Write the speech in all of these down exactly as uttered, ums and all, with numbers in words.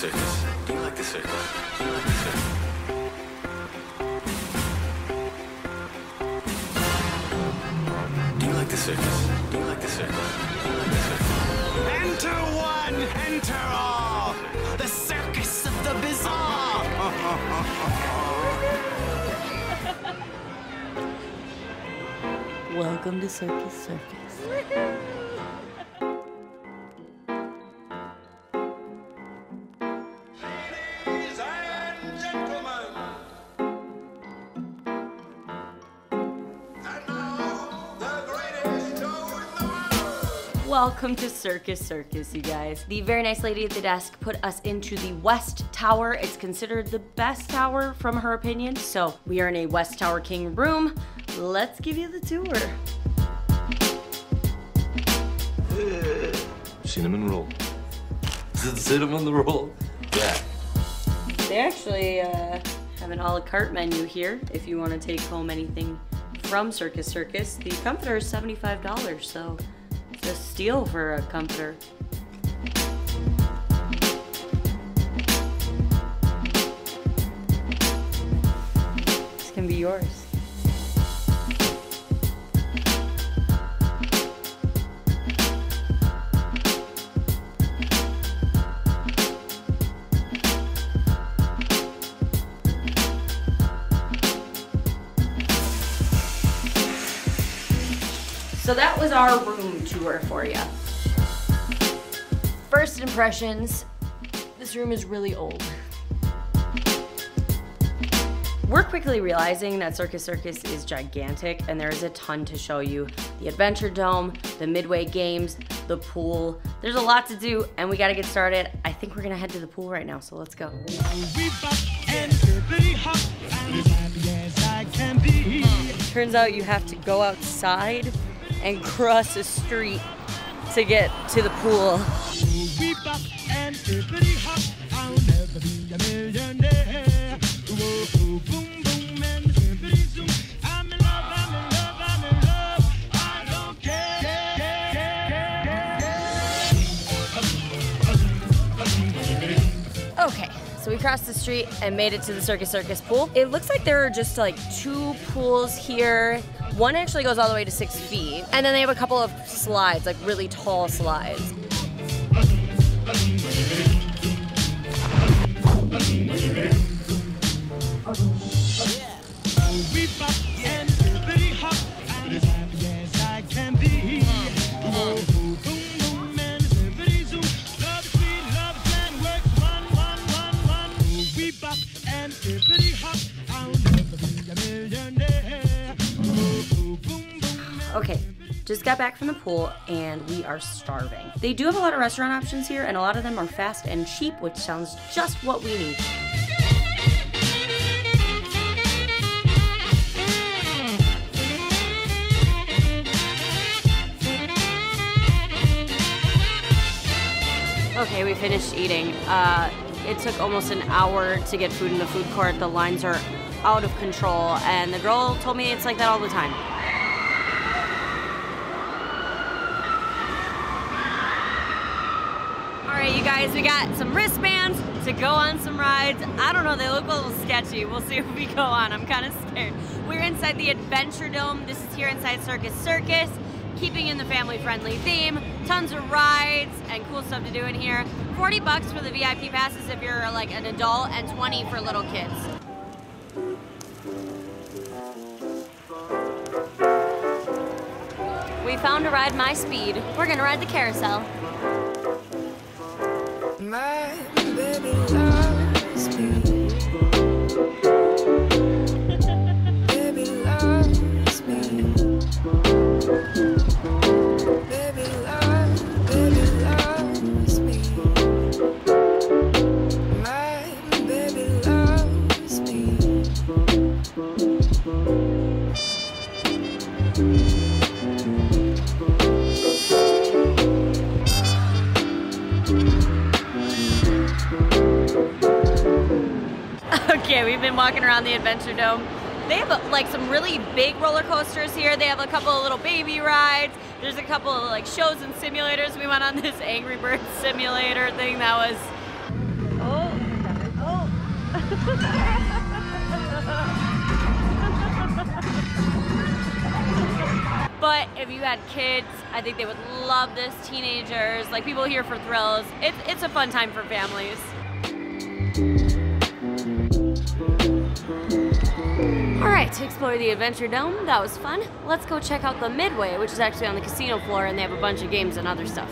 circus? Do you like the circus? Do you like the circus? Do you like the circus? Do you like the circus? Do you like the circus? Enter one, enter all, the circus of the bizarre. Welcome to Circus Circus. Welcome to Circus Circus, you guys. The very nice lady at the desk put us into the West Tower. It's considered the best tower from her opinion. So we are in a West Tower King room. Let's give you the tour. Cinnamon roll. Is it cinnamon roll? Yeah. They actually uh, have an a la carte menu here if you want to take home anything from Circus Circus. The comforter is seventy-five dollars, so a steal for a comforter. This can be yours. So that was our room tour for you. First impressions, this room is really old. We're quickly realizing that Circus Circus is gigantic and there's a ton to show you. The Adventure Dome, the Midway Games, the pool. There's a lot to do and we gotta get started. I think we're gonna head to the pool right now, so let's go. Turns out you have to go outside and cross a street to get to the pool. Okay, so we crossed the street and made it to the Circus Circus pool. It looks like there are just like two pools here. One actually goes all the way to six feet, and then they have a couple of slides, like really tall slides. Okay, just got back from the pool and we are starving. They do have a lot of restaurant options here and a lot of them are fast and cheap, which sounds just what we need. Okay, we finished eating. Uh, it took almost an hour to get food in the food court. The lines are out of control and the girl told me it's like that all the time. You guys, we got some wristbands to go on some rides. I don't know, they look a little sketchy. We'll see if we go on. I'm kind of scared. We're inside the Adventure Dome. This is here inside Circus Circus, keeping in the family-friendly theme. Tons of rides and cool stuff to do in here. forty bucks for the V I P passes if you're like an adult and twenty for little kids. We found a ride my speed. We're gonna ride the carousel. My baby loves me. Baby loves me. Baby loves, baby loves me. My baby loves me. Okay, we've been walking around the Adventure Dome. They have like some really big roller coasters here. They have a couple of little baby rides. There's a couple of like shows and simulators. We went on this Angry Birds simulator thing that was, oh. But if you had kids, I think they would love this. Teenagers, like people here for thrills. It, it's a fun time for families. All right, to explore the Adventure Dome, that was fun. Let's go check out the Midway, which is actually on the casino floor, and they have a bunch of games and other stuff.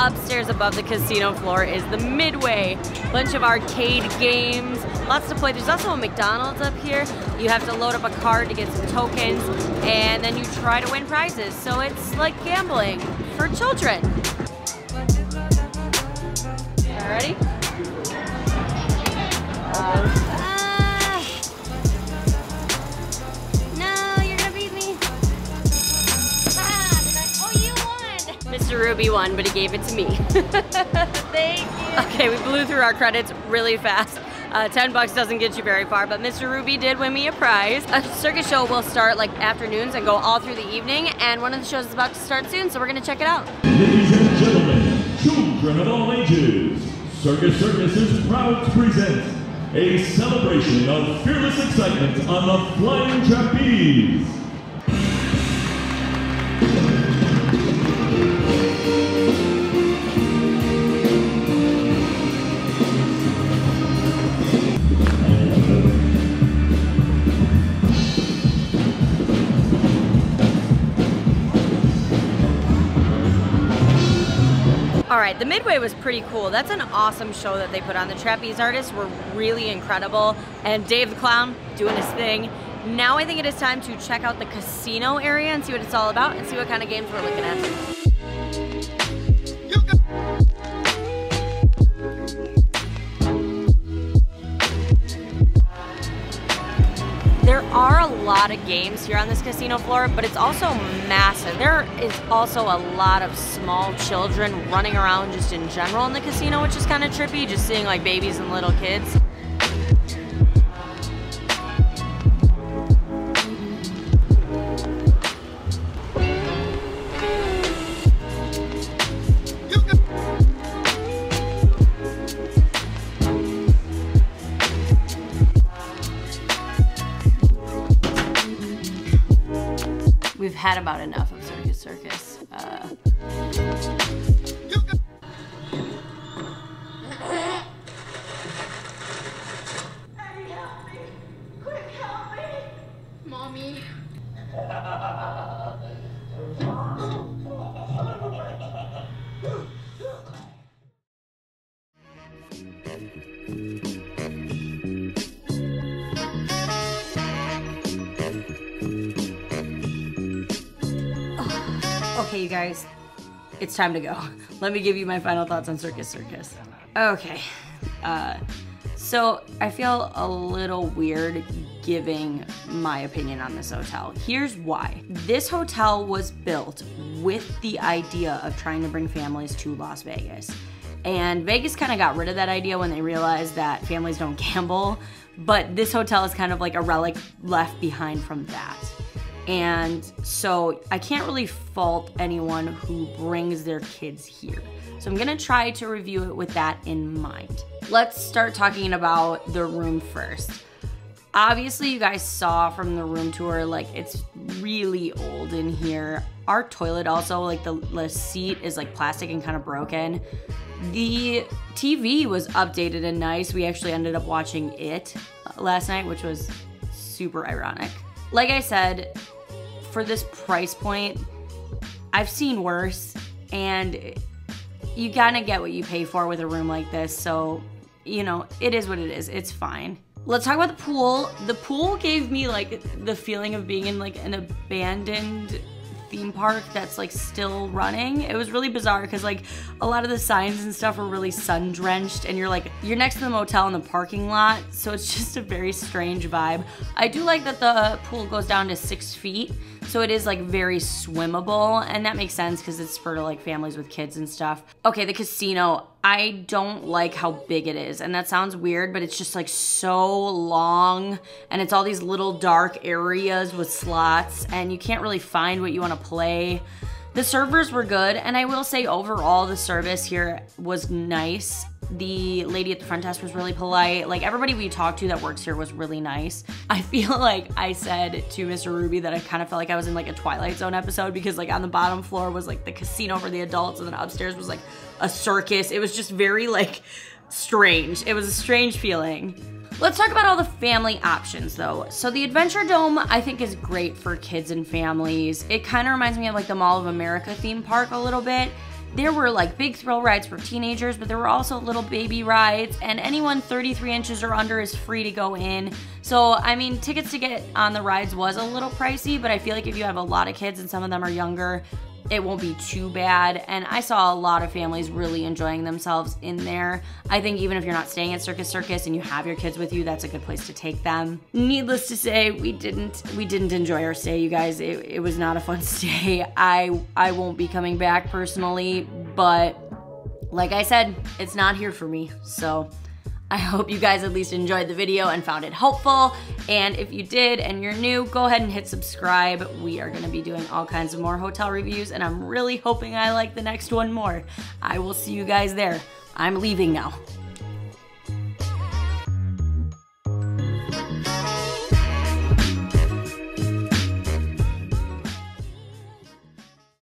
Upstairs above the casino floor is the Midway. Bunch of arcade games, lots to play. There's also a McDonald's up here. You have to load up a card to get some tokens, and then you try to win prizes. So it's like gambling for children. All ready? Uh, no, you're gonna beat me. Ah, did I? Oh, you won. Mister Ruby won, but he gave it to me. Thank you. Okay, we blew through our credits really fast. Uh, ten bucks doesn't get you very far, but Mister Ruby did win me a prize. A circus show will start like afternoons and go all through the evening, and one of the shows is about to start soon, so we're gonna check it out. Ladies and gentlemen, children of all ages, Circus Circus is proud to present a celebration of fearless excitement on the flying trapeze. Alright, the Midway was pretty cool. That's an awesome show that they put on. The trapeze artists were really incredible, and Dave the Clown doing his thing. Now I think it is time to check out the casino area and see what it's all about and see what kind of games we're looking at. There are a lot of games here on this casino floor, but it's also massive. There is also a lot of small children running around just in general in the casino, which is kind of trippy, just seeing like babies and little kids. We've had about enough of Circus Circus. Uh... Daddy, help me! Quick, help me! Mommy. Okay, you guys, it's time to go. Let me give you my final thoughts on Circus Circus. Okay, uh, so I feel a little weird giving my opinion on this hotel. Here's why. This hotel was built with the idea of trying to bring families to Las Vegas. And Vegas kind of got rid of that idea when they realized that families don't gamble, but this hotel is kind of like a relic left behind from that. And so I can't really fault anyone who brings their kids here. So I'm gonna try to review it with that in mind. Let's start talking about the room first. Obviously, you guys saw from the room tour, like it's really old in here. Our toilet also, like the, the seat is like plastic and kind of broken. The T V was updated and nice. We actually ended up watching it last night, which was super ironic. Like I said, for this price point, I've seen worse, and you gotta get what you pay for with a room like this, so, you know, it is what it is, it's fine. Let's talk about the pool. The pool gave me like the feeling of being in like an abandoned theme park that's like still running. It was really bizarre because like a lot of the signs and stuff were really sun-drenched, and you're like, you're next to the motel in the parking lot, so it's just a very strange vibe. I do like that the pool goes down to six feet, So it is like very swimmable, and that makes sense because it's for like families with kids and stuff. Okay, the casino. I don't like how big it is, and that sounds weird, but it's just like so long, and it's all these little dark areas with slots, and you can't really find what you want to play. The servers were good, and I will say overall the service here was nice. The lady at the front desk was really polite. Like, everybody we talked to that works here was really nice. I feel like I said to Mister Ruby that I kind of felt like I was in like a Twilight Zone episode, because like on the bottom floor was like the casino for the adults, and then upstairs was like a circus. It was just very like strange. It was a strange feeling. Let's talk about all the family options though. So the Adventure Dome I think is great for kids and families. It kind of reminds me of like the Mall of America theme park a little bit. There were like big thrill rides for teenagers, but there were also little baby rides, and anyone thirty-three inches or under is free to go in. So, I mean, tickets to get on the rides was a little pricey, but I feel like if you have a lot of kids and some of them are younger, it won't be too bad, and I saw a lot of families really enjoying themselves in there. I think even if you're not staying at Circus Circus and you have your kids with you, that's a good place to take them. Needless to say, we didn't we didn't enjoy our stay, you guys. It, it was not a fun stay. I, I won't be coming back personally, but like I said, it's not here for me, so I hope you guys at least enjoyed the video and found it helpful. And if you did and you're new, go ahead and hit subscribe. We are gonna be doing all kinds of more hotel reviews, and I'm really hoping I like the next one more. I will see you guys there. I'm leaving now.